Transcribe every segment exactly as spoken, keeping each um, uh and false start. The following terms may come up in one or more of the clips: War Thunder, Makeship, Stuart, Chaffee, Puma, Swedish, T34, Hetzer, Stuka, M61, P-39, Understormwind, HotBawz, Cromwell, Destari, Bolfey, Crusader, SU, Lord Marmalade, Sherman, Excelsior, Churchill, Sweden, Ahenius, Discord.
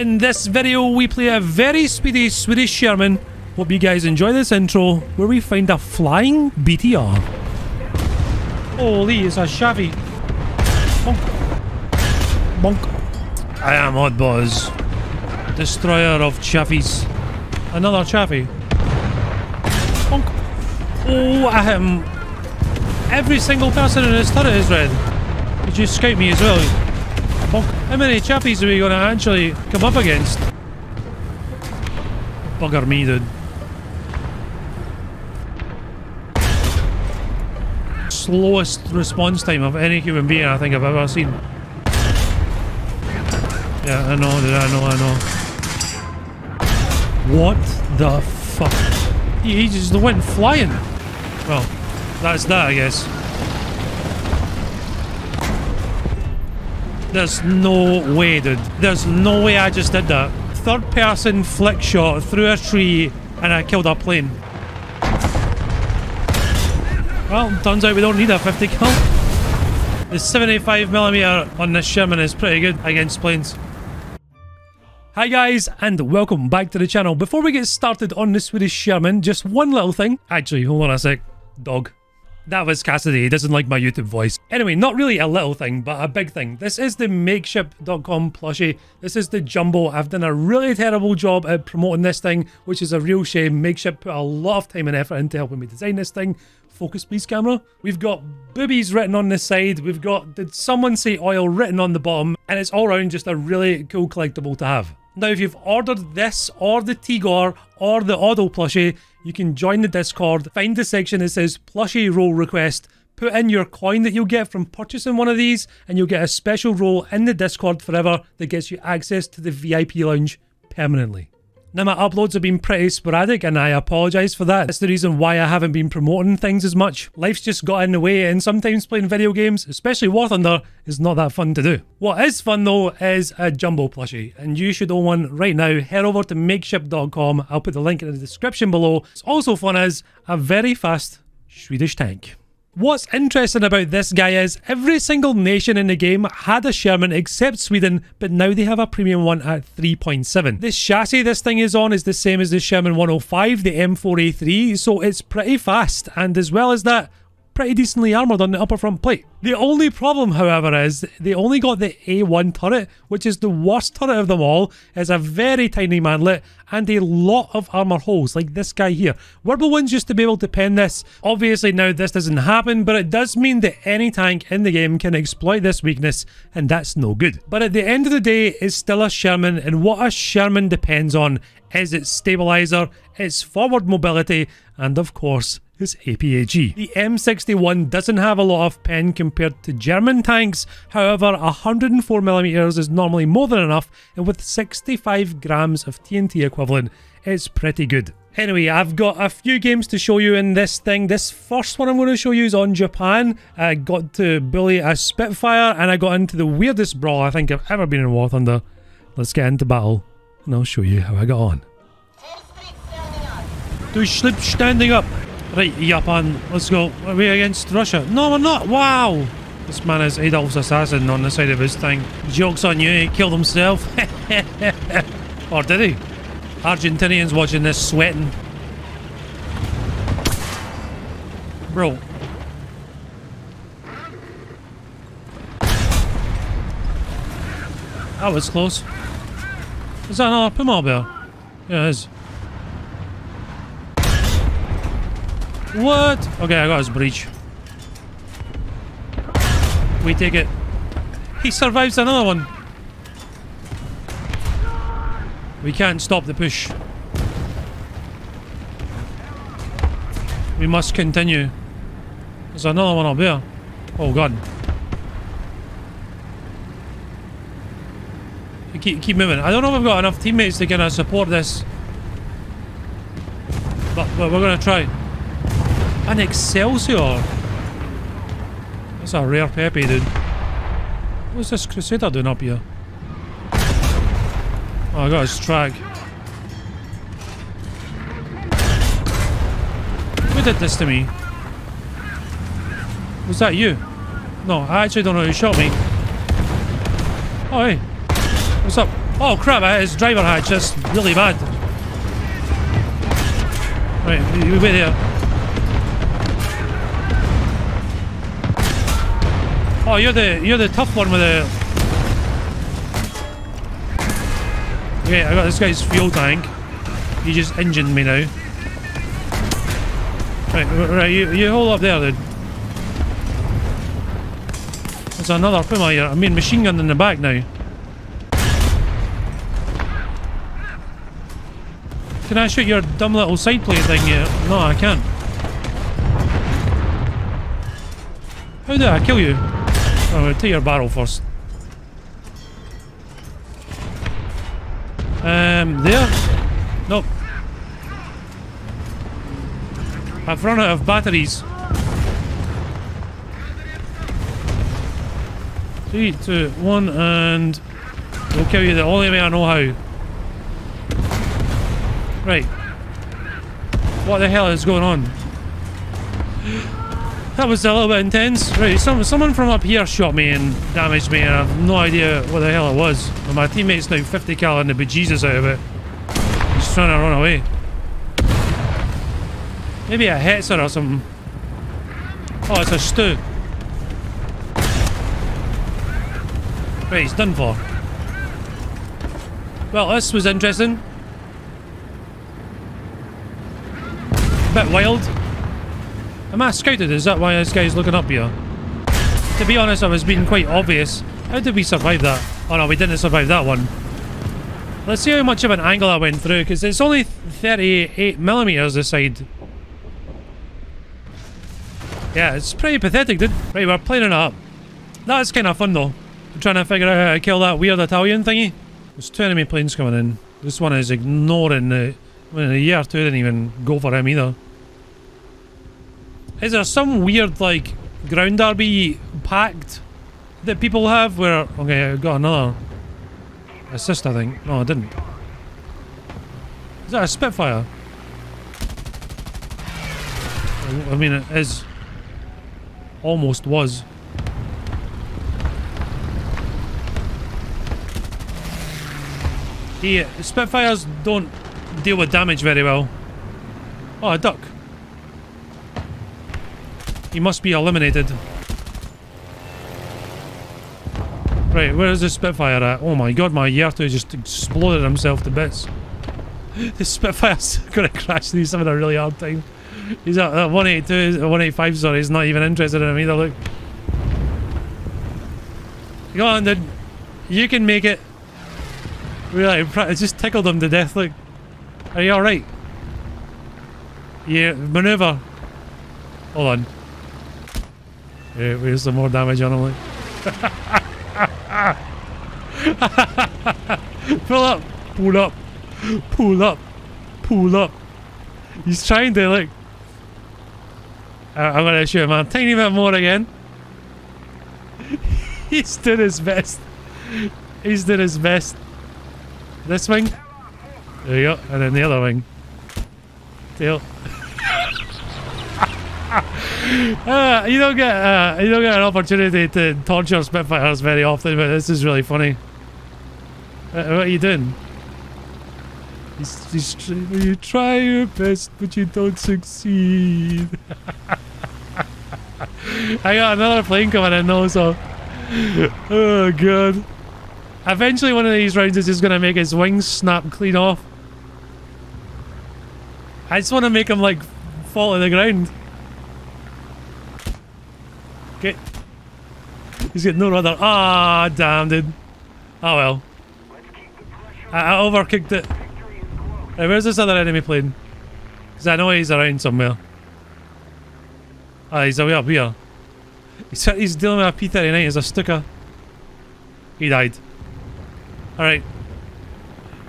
in this video we play a very speedy Swedish Sherman. Hope you guys enjoy this intro where we find a flying B T R. Holy, it's a Chaffee. Bonk. Bonk. I am HotBawz, destroyer of Chaffees. Another Chaffee. Bonk. Oh, I am... Every single person in this turret is red. Did you scout me as well? Bonk. How many Chaffies are we going to actually come up against? Bugger me, dude. Slowest response time of any human being I think I've ever seen. Yeah, I know, dude, I know, I know. What the fuck? He, he just went flying. Well, that's that, I guess. There's no way, dude. There's no way I just did that. Third person flick shot through a tree and I killed a plane. Well, turns out we don't need a fifty kill. The seventy-five millimeter on this Sherman is pretty good against planes. Hi guys, and welcome back to the channel. Before we get started on the Swedish Sherman, just one little thing. Actually, hold on a sec. Dog. That was Cassidy, he doesn't like my YouTube voice. Anyway, not really a little thing, but a big thing. This is the Makeship dot com plushie. This is the Jumbo. I've done a really terrible job at promoting this thing, which is a real shame. Makeship put a lot of time and effort into helping me design this thing. Focus please, camera. We've got boobies written on the side. We've got, did someone say oil, written on the bottom. And it's all around just a really cool collectible to have. Now, if you've ordered this or the Tigor or the Auto plushie, you can join the Discord, find the section that says plushie roll request, put in your coin that you'll get from purchasing one of these, and you'll get a special role in the Discord forever that gets you access to the V I P lounge permanently. Now, my uploads have been pretty sporadic and I apologise for that. That's the reason why I haven't been promoting things as much. Life's just got in the way, and sometimes playing video games, especially War Thunder, is not that fun to do. What is fun though is a Jumbo plushie, and you should own one right now. Head over to makeship dot com, I'll put the link in the description below. It's also fun as a very fast Swedish tank. What's interesting about this guy is every single nation in the game had a Sherman except Sweden, but now they have a premium one at three point seven. This chassis this thing is on is the same as the Sherman one oh five, the M four A three, so it's pretty fast, and as well as that, pretty decently armoured on the upper front plate. The only problem, however, is they only got the A one turret, which is the worst turret of them all. It's a very tiny manlet and a lot of armour holes, like this guy here. Wirbelwind's used to be able to pen this. Obviously now this doesn't happen, but it does mean that any tank in the game can exploit this weakness, and that's no good. But at the end of the day, it's still a Sherman, and what a Sherman depends on is its stabiliser, its forward mobility, and of course, is A P A G. The M sixty-one doesn't have a lot of pen compared to German tanks, however one hundred and four millimeters is normally more than enough, and with sixty-five grams of T N T equivalent, it's pretty good. Anyway, I've got a few games to show you in this thing. This first one I'm going to show you is on Japan. I got to bully a Spitfire and I got into the weirdest brawl I think I've ever been in War Thunder. Let's get into battle and I'll show you how I got on. Deutschland standing up! Right, Japan, let's go. Are we against Russia? No, we're not! Wow! This man is Adolf's assassin on the side of his thing. Joke's on you, he killed himself. Or did he? Argentinians watching this sweating. Bro. That was close. Is that another Puma bear? Yeah, it is. What? Okay, I got his breach. We take it. He survives another one. We can't stop the push. We must continue. There's another one up there. Oh god. We keep, keep moving. I don't know if I've got enough teammates to kind of support this. But, but we're gonna try. An Excelsior! That's a rare Pepe, dude. What's this Crusader doing up here? Oh, I got his track. Who did this to me? Was that you? No, I actually don't know who shot me. Oh, hey. What's up? Oh crap, his driver hatch is really bad. Right, we wait here. Oh, you're the you're the tough one with the. Okay, I got this guy's fuel tank. You just engined me now. Right, right, you you hold up there, dude. There's another Puma here. I mean, machine gun in the back now. Can I shoot your dumb little side plate thing here? No, I can't. How did I kill you? Oh, I'm gonna take your barrel first. Um, there? Nope. I've run out of batteries. Three, two, one, and we'll kill you the only way I know how. Right. What the hell is going on? That was a little bit intense. Right, some, someone from up here shot me and damaged me and I have no idea what the hell it was. But my teammate's now fifty cal and the bejesus out of it. He's trying to run away. Maybe a Hetzer or something. Oh, it's a Stu. Right, he's done for. Well, this was interesting. Bit wild. Am I scouted? Is that why this guy's looking up here? To be honest, I was being quite obvious. How did we survive that? Oh no, we didn't survive that one. Let's see how much of an angle I went through, because it's only thirty-eight millimeters this side. Yeah, it's pretty pathetic, dude. Right, we're planning it up. That's kind of fun though. I'm trying to figure out how to kill that weird Italian thingy. There's two enemy planes coming in. This one is ignoring the... Well, in a year or two, I didn't even go for him either. Is there some weird, like, ground derby pact that people have where... Okay, I got another assist, I think. No, I didn't. Is that a Spitfire? I mean, it is. Almost was. The Spitfires don't... deal with damage very well. Oh, a duck. He must be eliminated. Right, where is the Spitfire at? Oh my god, my Yerto just exploded himself to bits. The Spitfire's gonna crash these, having a really hard time. He's at uh, one eighty-two, one eighty-five, sorry, he's not even interested in him either, look. Go on, dude. You can make it. Really, it just tickled him to death, look. Are you alright? Yeah, maneuver. Hold on. Yeah, where's some more damage on him, like? Pull up! Pull up! Pull up! Pull up! He's trying to, like... I I'm gonna shoot him a tiny bit more again. He's done his best. He's done his best. This wing? There you go, and then the other wing. Tail. uh, you don't get uh, you don't get an opportunity to torture Spitfires very often, but this is really funny. Uh, what are you doing? He's, he's, you try your best, but you don't succeed. I got another plane coming in also. Oh god. Eventually, one of these rounds is just gonna make his wings snap clean off. I just want to make him, like, fall to the ground. Okay. He's got no rudder. Ah, oh, damn, dude. Oh, well. I, I overcooked it. Right, where's this other enemy plane? Because I know he's around somewhere. Ah, oh, he's away up here. He's, he's dealing with a P thirty-nine. He's a Stuka. He died. Alright.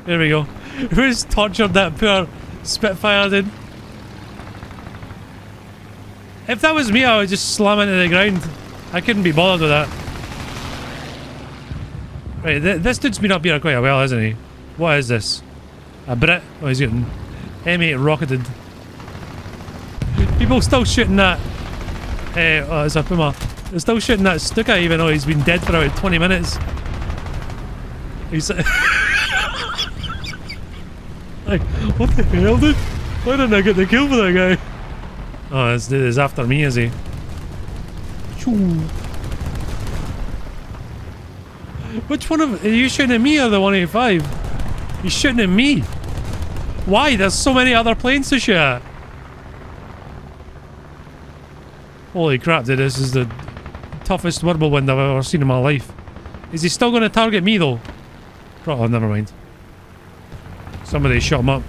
There we go. Who's tortured that poor... Spitfire, dude. If that was me, I would just slam into the ground. I couldn't be bothered with that. Right, th this dude's been up here quite a while, hasn't he? What is this? A Brit? Oh, he's getting M eight rocketed. People still shooting that... Uh, oh, it's a Puma. They're still shooting that Stuka even though he's been dead for about twenty minutes. He's... Like, what the hell, dude? Why didn't I get the kill for that guy? Oh, this dude is after me, is he? Choo. Which one of... Are you shooting at me or the one eighty-five? He's shooting at me. Why? There's so many other planes to shoot at. Holy crap, dude. This is the toughest Wirbelwind I've ever seen in my life. Is he still going to target me, though? Oh, never mind. Somebody shot him up.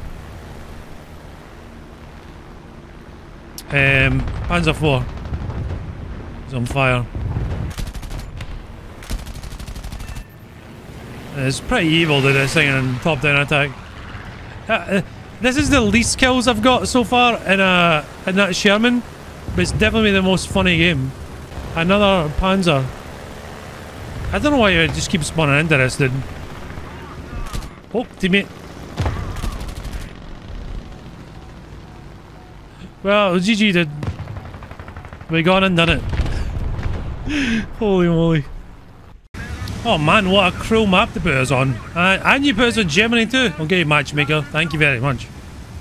Um, Panzer four. He's on fire. It's pretty evil, dude, this thing in top-down attack. Uh, uh, this is the least kills I've got so far in, a, in that Sherman, but it's definitely the most funny game. Another Panzer. I don't know why I just keep spawning into this, dude. Oh, teammate. Well, G G, dude. We got and done it. Holy moly. Oh man, what a cruel map to put us on. Uh, and you put us on Germany too. Okay, matchmaker. Thank you very much.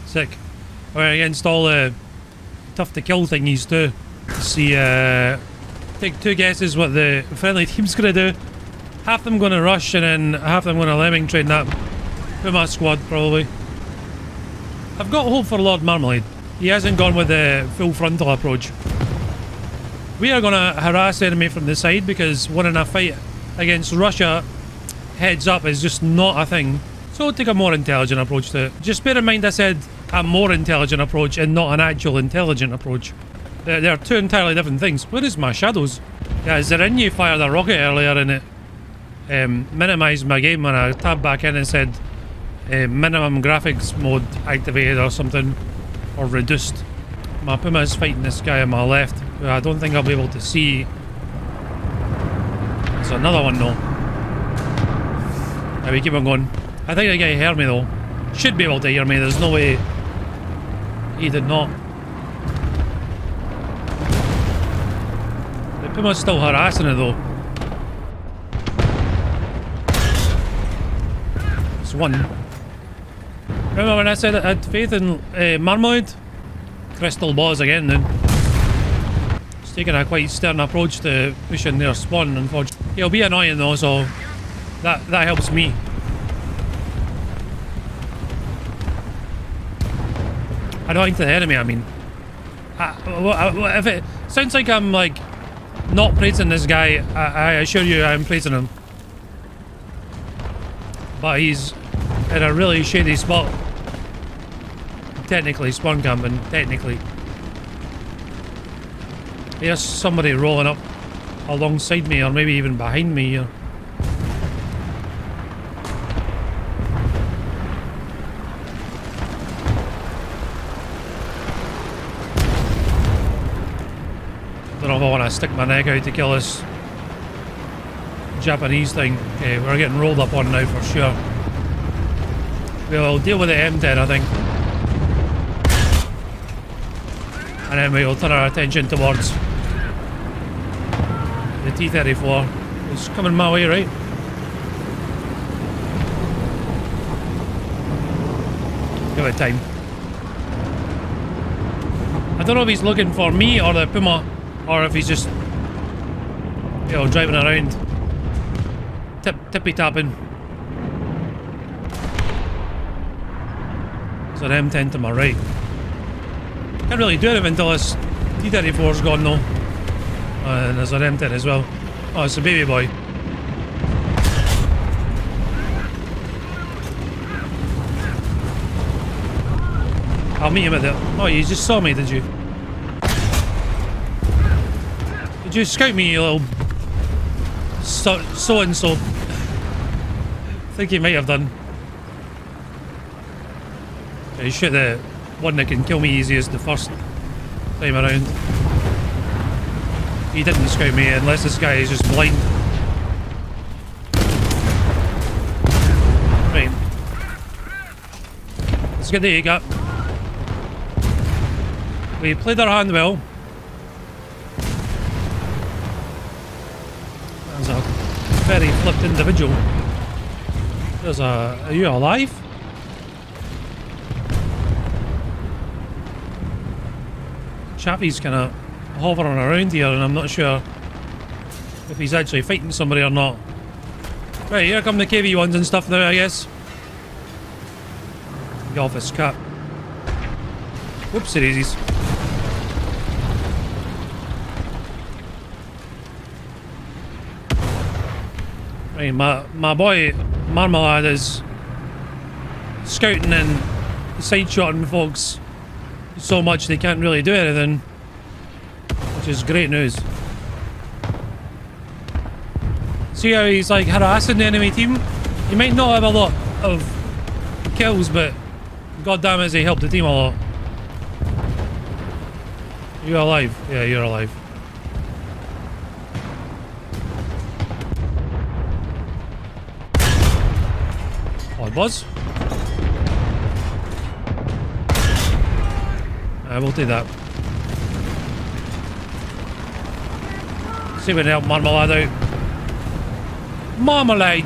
Sick. Alright, I install the tough to kill thingies too. See, uh, take two guesses what the friendly team's gonna do. Half them gonna rush and then half them gonna lemming train that. Put my squad, probably. I've got hope for Lord Marmalade. He hasn't gone with the full frontal approach. We are gonna harass enemy from the side because winning a fight against Russia heads up is just not a thing. So we'll take a more intelligent approach to it. Just bear in mind I said a more intelligent approach and not an actual intelligent approach. They're, they're two entirely different things. Where is my shadows? Guys, they're in you fired a rocket earlier and it um, minimised my game when I tabbed back in and said uh, minimum graphics mode activated or something, or reduced. My Puma is fighting this guy on my left, who I don't think I'll be able to see. Another one though. Yeah, we keep on going. I think the guy heard me though. Should be able to hear me. There's no way he did not. The Puma's still harassing it though. It's one. Remember when I said I had faith in uh, Marmalade? Crystal balls again then. It's taking a quite stern approach to pushing their spawn, unfortunately. He'll be annoying though, so that that helps me. Annoying to the enemy, I mean. I, if it sounds like I'm like not praising this guy, I, I assure you I'm praising him. But he's in a really shady spot. Technically spawn camping, technically. There's somebody rolling up alongside me, or maybe even behind me here. Don't know if I want to stick my neck out to kill this Japanese thing. Okay, we're getting rolled up on now for sure. We'll deal with the M ten, I think. And then we'll turn our attention towards the T thirty-four. It's coming my way, right? Give it time. I don't know if he's looking for me or the Puma, or if he's just, you know, driving around, tip tippy tapping. There's an M ten to my right. Can't really do anything until this T thirty-four's gone though. Uh, and there's an M ten as well. Oh, it's a baby boy. I'll meet him at the... Oh, you just saw me, did you? Did you scout me, you little... So-and-so? I think he might have done. Okay, shoot the one that can kill me easiest the first time around. He didn't scout me, unless this guy is just blind. Right. Let's get the egg up. We played our hand well. There's a very flipped individual. There's a... Are you alive? Chaffee's kind of hovering around here and I'm not sure if he's actually fighting somebody or not. Right, here come the K V ones and stuff now, I guess. The office cap. Whoopsie daisies. Right, my, my boy Marmalade is scouting and side-shotting folks so much they can't really do anything, which is great news. See how he's like harassing the enemy team? He might not have a lot of kills, but goddamn is he helped the team a lot. You're alive. Yeah, you're alive. HotBawz. I will do that. See if we can help Marmalade out. Marmalade!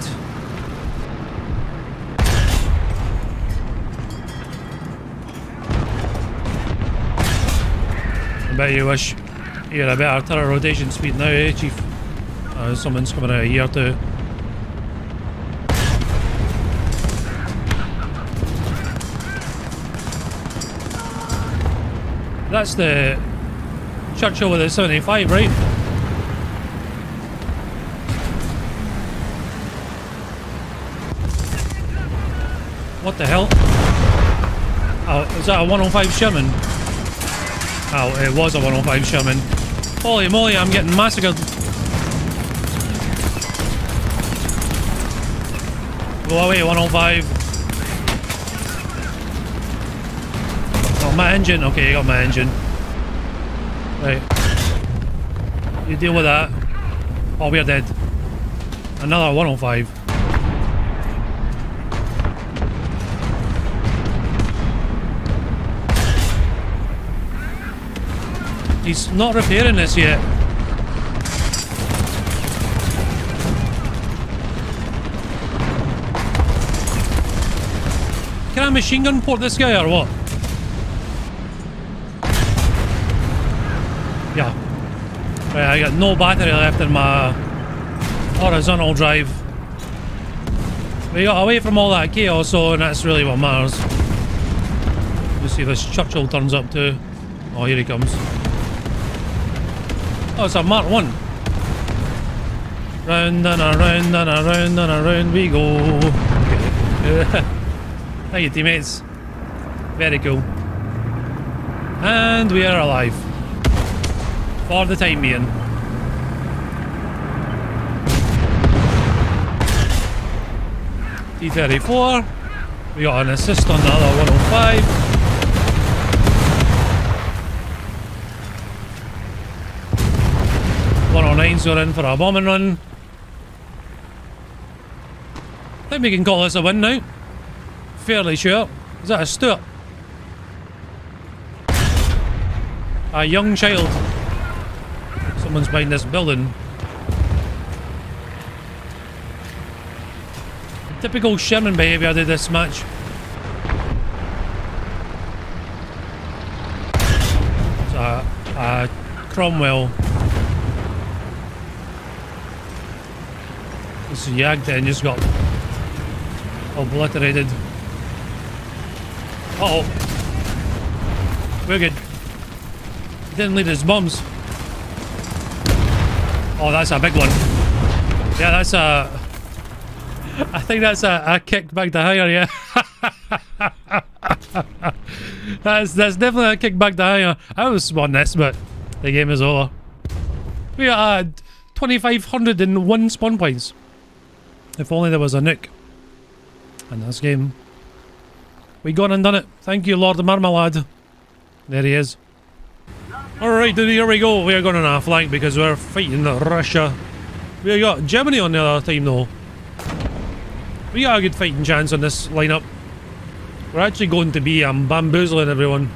I bet you wish you had a better turret rotation speed now, eh, Chief? Uh, someone's coming out of here too. That's the Churchill with the seventy-five, right? What the hell? Oh, is that a one oh five Sherman? Oh, it was a one oh five Sherman. Holy moly, I'm getting massacred. Go away, one oh five. Got my engine. Okay, I got my engine. Right. You deal with that. Oh, we're dead. Another one oh five. He's not repairing this yet. Can I machine gun port this guy or what? Yeah. Right, I got no battery left in my horizontal drive. We got away from all that chaos, so, and that's really what matters. Let's see if this Churchill turns up too. Oh, here he comes. Oh, it's a Mark one. Round and around and around and around we go. Thank you, teammates. Very cool. And we are alive. For the time being. T thirty-four. We got an assist on the other one oh five. one oh nines are in for a bombing run. I think we can call this a win now. Fairly sure. Is that a Stuart? A young child. Someone's behind this building. Typical Sherman behaviour to this match. It's a, a Cromwell. This yagged and just got obliterated. Uh oh. We're good. Didn't lead his bombs. Oh, that's a big one. Yeah, that's a... I think that's a, a kick back to higher, yeah. that's, that's definitely a kick back to higher. I was on this, but the game is over. We are at twenty-five hundred and one spawn points. If only there was a nuke in this game. We gone and done it. Thank you, Lord Marmalade. There he is. Alright, here we go. We are going on our flank because we're fighting Russia. We got Germany on the other time, though. We got a good fighting chance on this lineup. We're actually going to be um, bamboozling everyone.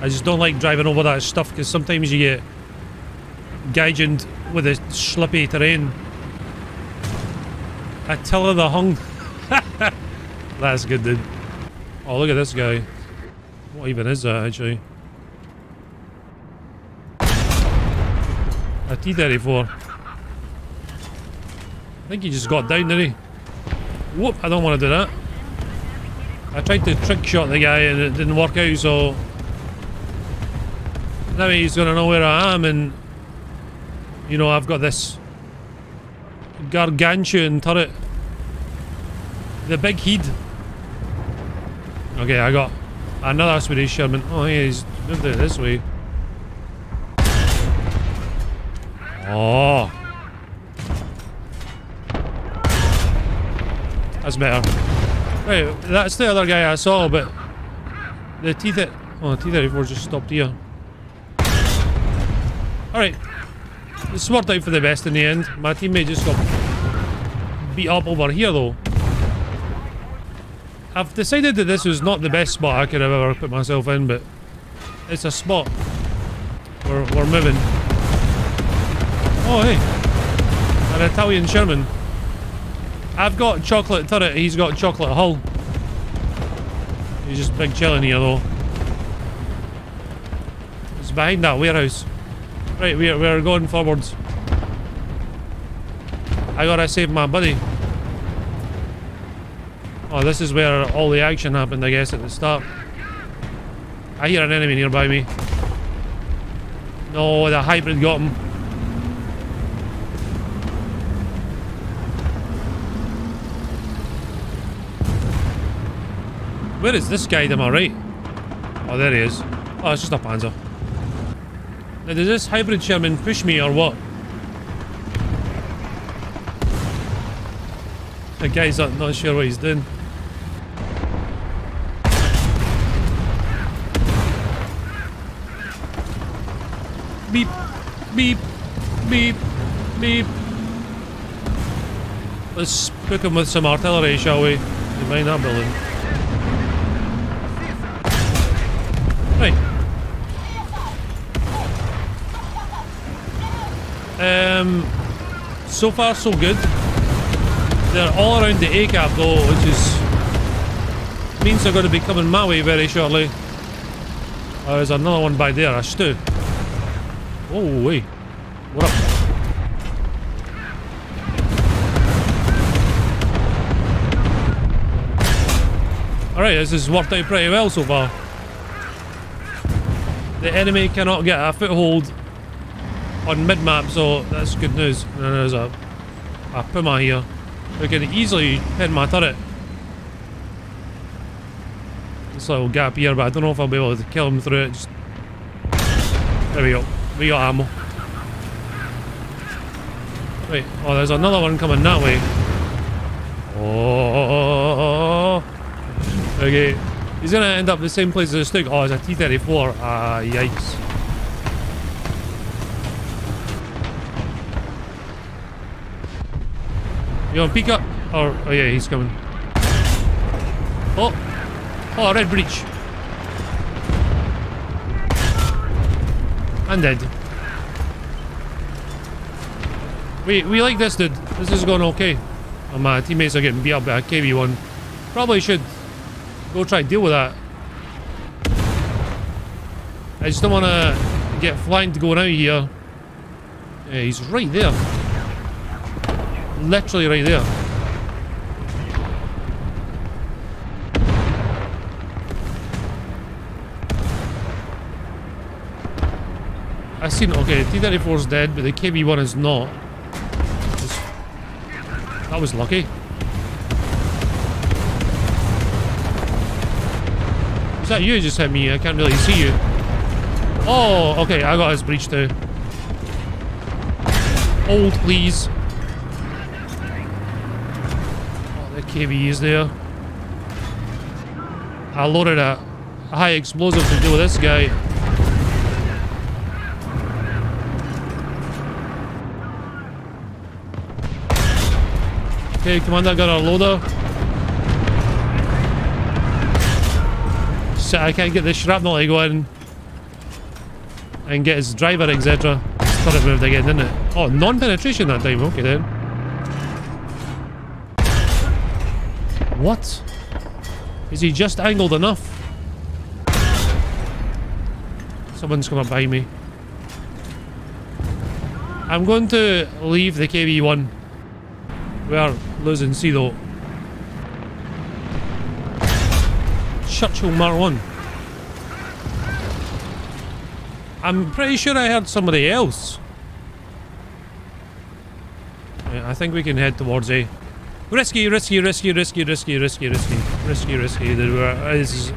I just don't like driving over that stuff because sometimes you get gaijined with a slippy terrain. Attila the Hun. That's good, dude. Oh, look at this guy. What even is that, actually? T thirty-four. I think he just got down, did he? Whoop, I don't want to do that. I tried to trick shot the guy and it didn't work out, so now he's gonna know where I am, and you know, I've got this gargantuan turret. The big heed. Okay, I got another Swedish Sherman. Oh, hey, he's moved it this way. Oh. That's better. Right, that's the other guy I saw, but the T thirty-four... Oh, the T thirty-four just stopped here. Alright. It's worked out for the best in the end. My teammate just got beat up over here, though. I've decided that this was not the best spot I could have ever put myself in, but it's a spot. We're, we're moving. Oh, hey. An Italian Sherman. I've got chocolate turret, he's got chocolate hull. He's just big chilling here, though. It's behind that warehouse. Right, we're, we're going forwards. I gotta save my buddy. Oh, this is where all the action happened, I guess, at the start. I hear an enemy nearby me. No, the hybrid got him. Where is this guy to my right? Oh, there he is. Oh, it's just a Panzer. Now, does this hybrid Sherman push me or what? The guy's not, not sure what he's doing. Beep, beep, beep, beep. Let's spook him with some artillery, shall we? You mind that building? Right. Um, so far so good. They're all around the A CAP though, which is means they're going to be coming my way very shortly. Oh, there's another one by there, a Stu. Oh wait, what up? Alright, this has worked out pretty well so far. The enemy cannot get a foothold on mid-map, so that's good news. And there's a, a Puma here who can easily pin my turret. This little gap here, but I don't know if I'll be able to kill him through it. Just... There we go. We got ammo. Right. Oh, there's another one coming that way. Oh. Okay. He's gonna end up the same place as the Stuka. Oh, it's a T thirty-four. Ah, uh, yikes. You want to peek up? Or, oh yeah, he's coming. Oh! Oh, red breach. I'm dead. We, we like this, dude. This is going okay. Oh, my teammates are getting beat up by a K V one. Probably should go try and deal with that. I just don't want to get flanked going out here. Yeah, he's right there. Literally right there. I seen... Okay, T thirty-four's dead, but the K V one is not. Just, that was lucky. Is that you just hit me? I can't really see you. Oh, okay, I got his breach too. Hold, please. Oh, the K V is there. I loaded a high explosive to deal with this guy. Okay, Commander, I got our loader. I can't get the shrapnel to go in and get his driver, et cetera. It's turret moved again, didn't it? Oh, non-penetration that time. Okay, then. What? Is he just angled enough? Someone's come up behind me. I'm going to leave the K V one. We are losing C though. Churchill Mark one. I'm pretty sure I heard somebody else. Yeah, I think we can head towards A. Risky, risky, risky, risky, risky, risky, risky, risky, risky. This is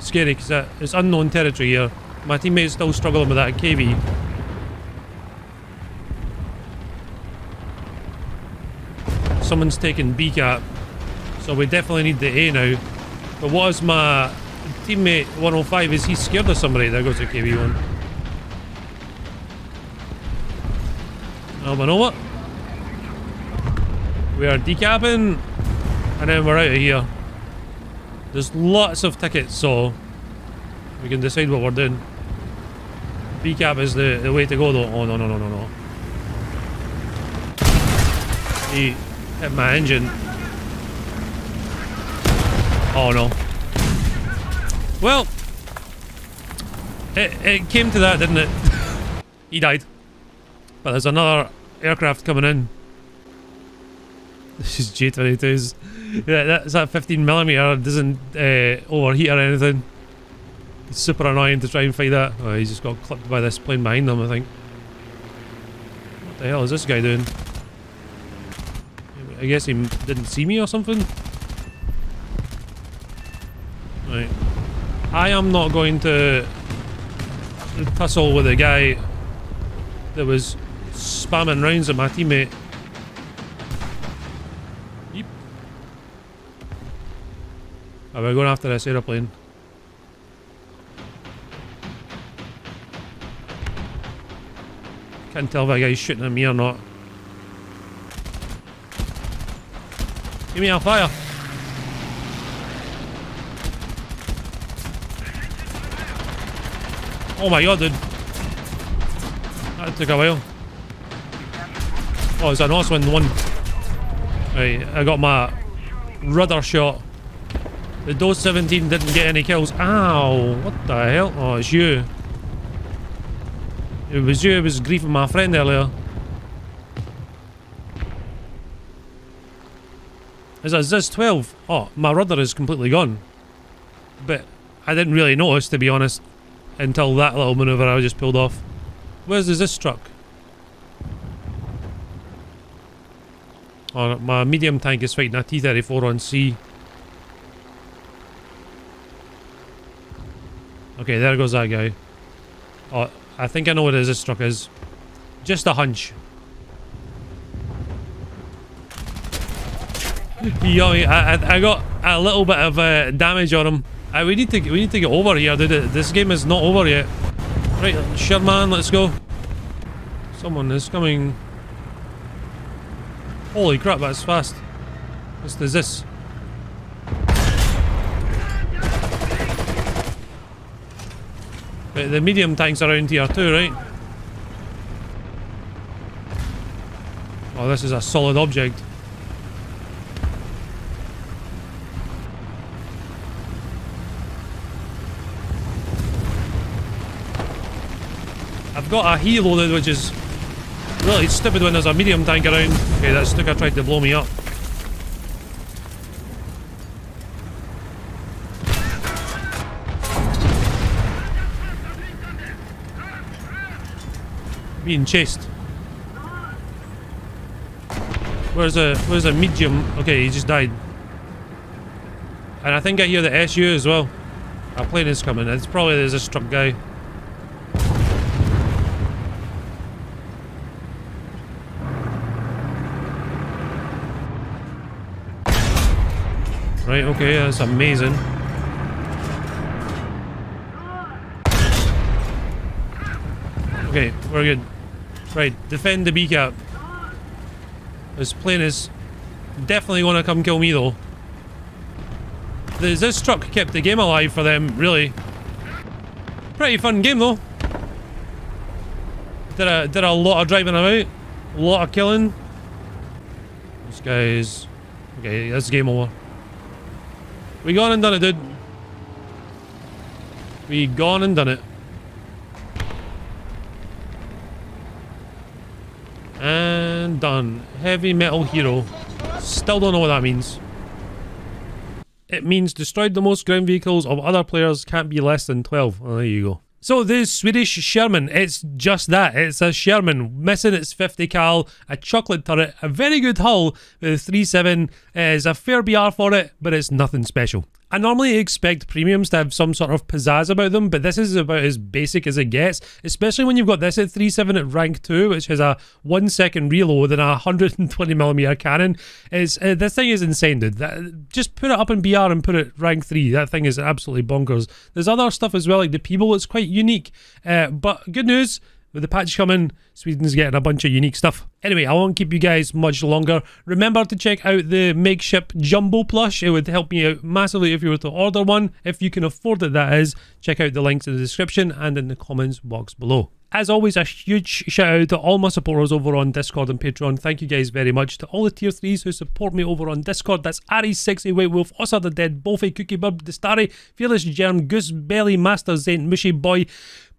scary because it's unknown territory here. My teammate's still struggling with that K V. Someone's taking B cap, so we definitely need the A now. But what is my teammate one oh five? Is he scared of somebody? There goes the K V one. Oh, but know what? We are decapping, and then we're out of here. There's lots of tickets, so we can decide what we're doing. B cap is the, the way to go, though. Oh no no no no no! He hit my engine. Oh no. Well, it, it came to that, didn't it? He died. But there's another aircraft coming in. This is J twenty-twos. Yeah, that's that fifteen millimeter. It doesn't uh, overheat or anything. It's super annoying to try and fight that. Oh, he's just got clipped by this plane behind him, I think. What the hell is this guy doing? I guess he didn't see me or something. Right. I am not going to tussle with a guy that was spamming rounds at my teammate. Yep. Oh, we're going after this aeroplane. Can't tell if that guy's shooting at me or not. Give me a fire. Oh my god, dude. That took a while. Oh, it's an Oswin one. Right, I got my rudder shot. The D O S seventeen didn't get any kills. Ow, what the hell? Oh, it's you. It was you, it was griefing my friend earlier. It's a Z I S twelve. Oh, my rudder is completely gone. But I didn't really notice, to be honest. Until that little manoeuvre I just pulled off. Where's the Z I S truck? Oh, my medium tank is fighting a T thirty-four on C. Okay, there goes that guy. Oh, I think I know where the Z I S truck is. Just a hunch. Yo, I, I got a little bit of uh, damage on him. Uh, we need to we need to get over here, dude. This game is not over yet. Right, Sherman, let's go. Someone is coming. Holy crap, that's fast. What's the Z I S? Right, the medium tanks are around here too, right? Oh, this is a solid object. I've got a he loaded, which is really stupid when there's a medium tank around. Okay, that Stuka tried to blow me up. Being chased. Where's a where's a medium? Okay, he just died. And I think I hear the S U as well. A plane is coming. It's probably there's a struck guy. Right, okay, that's amazing. Okay, we're good. Right, defend the B cap. This plane is definitely gonna come kill me though. This truck kept the game alive for them, really. Pretty fun game though. Did a, did a lot of driving about, a lot of killing. This guy's... okay, that's game over. We gone and done it, dude. We gone and done it. and done. Heavy metal hero. Still don't know what that means. It means destroyed the most ground vehicles of other players, can't be less than twelve. Oh, there you go. So the Swedish Sherman, it's just that, it's a Sherman, missing its fifty cal, a chocolate turret, a very good hull with three point seven, is a fair B R for it, but it's nothing special. I normally expect premiums to have some sort of pizzazz about them, but this is about as basic as it gets, especially when you've got this at three point seven at rank two, which has a one second reload and a one hundred twenty millimeter cannon. It's, uh, this thing is insane, dude. That, just put it up in B R and put it rank three. That thing is absolutely bonkers. There's other stuff as well, like the P-Bowl, it's quite unique, uh, but good news. With the patch coming, Sweden's getting a bunch of unique stuff. Anyway, I won't keep you guys much longer. Remember to check out the Makeship Jumbo Plush. It would help me out massively if you were to order one. If you can afford it, that is. Check out the links in the description and in the comments box below. As always, a huge shout out to all my supporters over on Discord and Patreon. Thank you guys very much. To all the tier threes who support me over on Discord, that's Ari sixty, White Wolf, Ossa the Dead, Bolfey, Cookie Bub, Destari, Fearless Germ, Goose Belly, Master Zaint, Mushy Boy,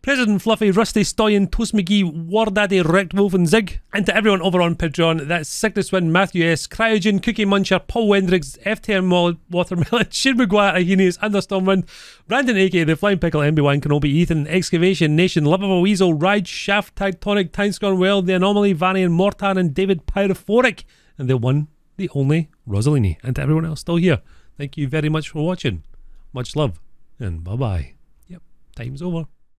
President Fluffy, Rusty Stoyan, Toast McGee, War Daddy, Wrecked Wolf and Zig. And to everyone over on Patreon, that's Sickness Win, Matthew S, Cryogen, Cookie Muncher, Paul Wendricks, F T M Watermelon, Shane McGuire, Ahenius, Understormwind, Brandon A K, The Flying Pickle, M B one, Kenobi, Ethan, Excavation, Nation, Love of a Weasel, Ride, Shaft, Tectonic, Time's Gone Well, The Anomaly, Vanian, Mortan and David Pyrophoric. And the one, the only, Rosalini. And to everyone else still here, thank you very much for watching. Much love and bye bye. Yep, time's over.